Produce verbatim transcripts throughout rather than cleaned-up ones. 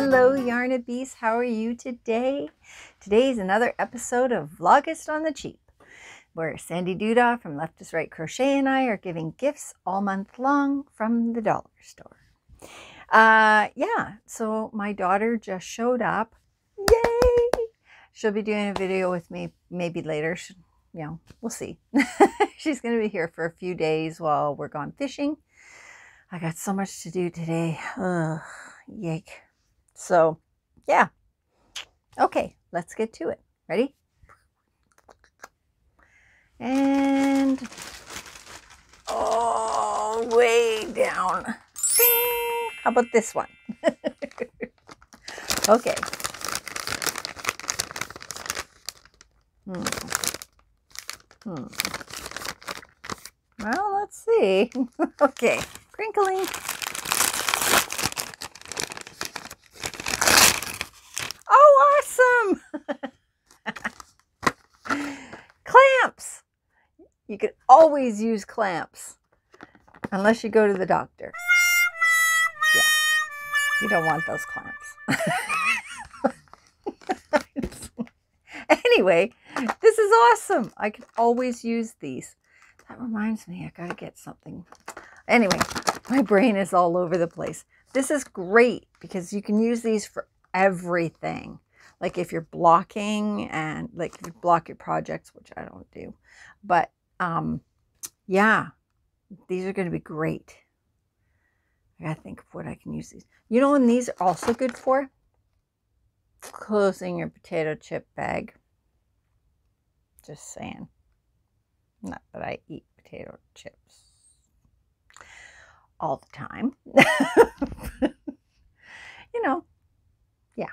Hello Yarnabees, how are you today? Today is another episode of Vlogust on the Cheap, where Sandy Duda from Left to Right Crochet and I are giving gifts all month long from the dollar store. Uh, yeah, so my daughter just showed up. Yay! She'll be doing a video with me maybe later. She, you know, we'll see. She's going to be here for a few days while we're gone fishing. I got so much to do today. Ugh, yike. So, yeah. Okay, let's get to it. Ready? And, oh, way down. Ding! How about this one? Okay. Hmm. Hmm. Well, let's see. Okay. Crinkling. Oh, awesome! Clamps! You can always use clamps. Unless you go to the doctor. Yeah. You don't want those clamps. Anyway, this is awesome. I can always use these. That reminds me, I gotta get something. Anyway, my brain is all over the place. This is great because you can use these for everything. Like if you're blocking and like if you block your projects, which I don't do. But um, yeah, these are going to be great. I got to think of what I can use these. You know when these are also good for? Closing your potato chip bag. Just saying. Not that I eat potato chips all the time. You know, yeah.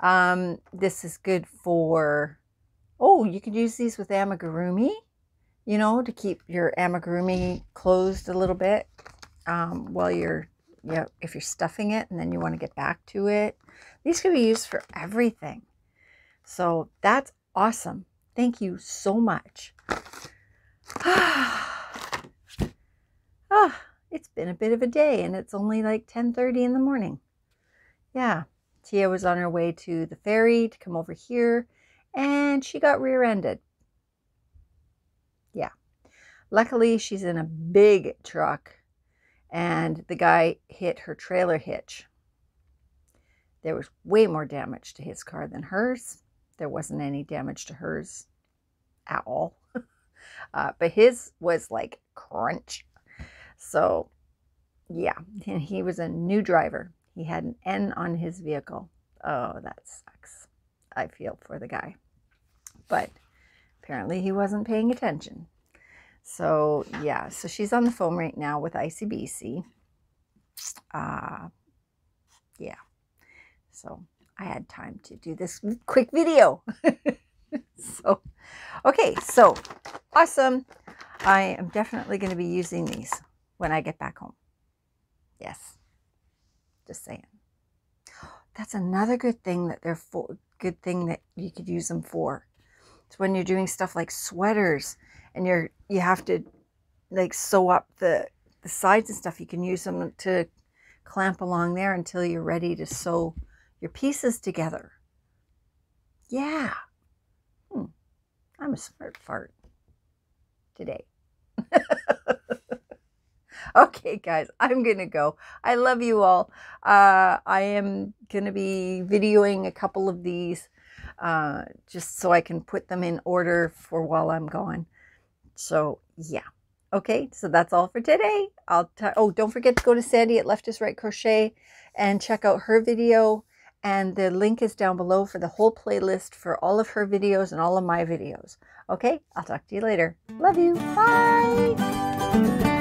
Um, this is good for, oh, you could use these with amigurumi, you know, to keep your amigurumi closed a little bit um, while you're, you know, if you're stuffing it and then you want to get back to it. These can be used for everything. So that's awesome. Thank you so much. Ah. Ah. It's been a bit of a day and it's only like ten thirty in the morning. Yeah, Tia was on her way to the ferry to come over here and she got rear-ended. Yeah. Luckily, she's in a big truck and the guy hit her trailer hitch. There was way more damage to his car than hers. There wasn't any damage to hers at all. uh, but his was like crunch. So, yeah, and he was a new driver. He had an N on his vehicle. Oh, that sucks. I feel for the guy. But apparently he wasn't paying attention. So, yeah, so she's on the phone right now with I C B C. Uh, yeah, so I had time to do this quick video. So, okay, so awesome. I am definitely going to be using these when I get back home. Yes. Just saying. That's another good thing that they're for, good thing that you could use them for. It's when you're doing stuff like sweaters and you're, you have to like sew up the, the sides and stuff. You can use them to clamp along there until you're ready to sew your pieces together. Yeah. Hmm. I'm a smart fart today. Okay, guys, I'm gonna go. I love you all. Uh, I am gonna be videoing a couple of these uh, just so I can put them in order for while I'm gone. So, yeah. Okay, so that's all for today. I'll t oh, don't forget to go to Sandy at Left is Right Crochet and check out her video. And the link is down below for the whole playlist for all of her videos and all of my videos. Okay, I'll talk to you later. Love you. Bye.